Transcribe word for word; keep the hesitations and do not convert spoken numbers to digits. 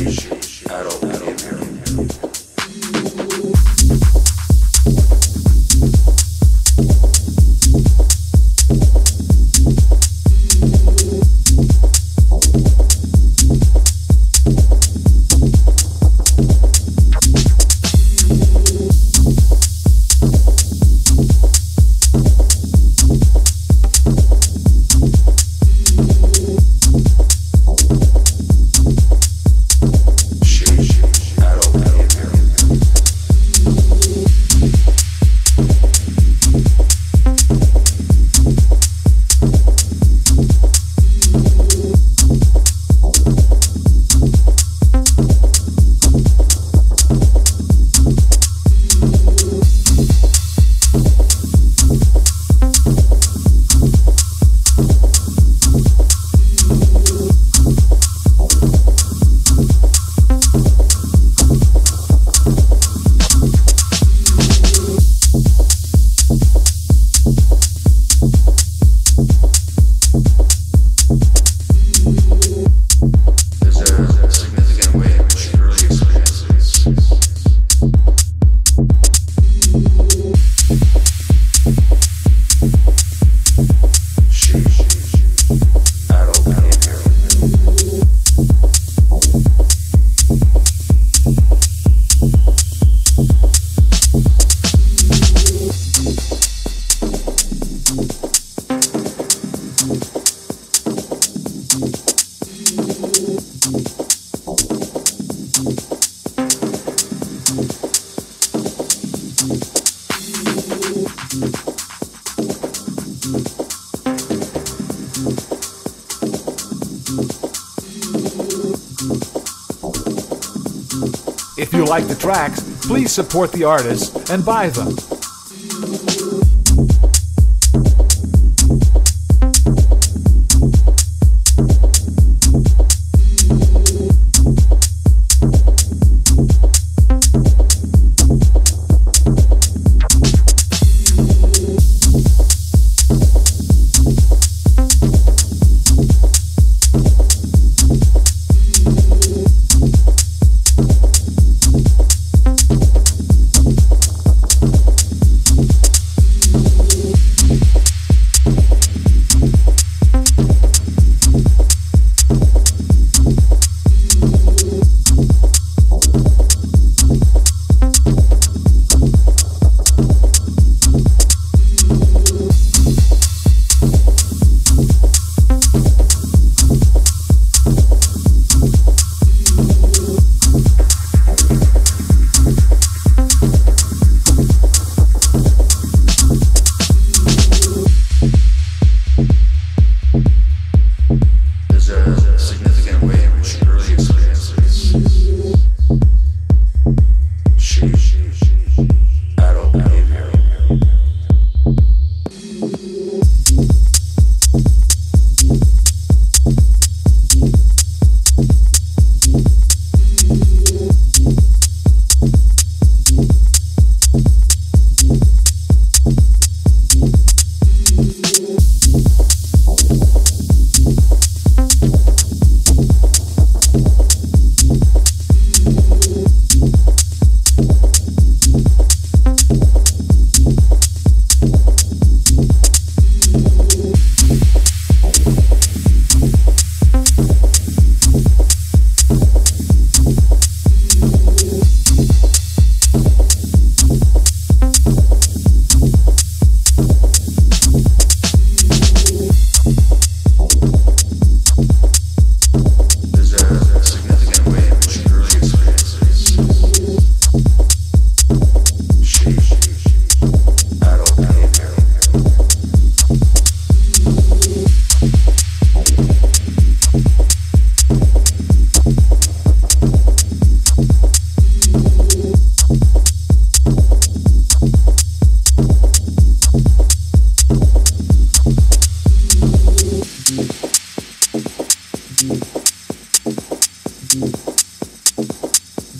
issues, adult behavior. If you like the tracks, please support the artists and buy them.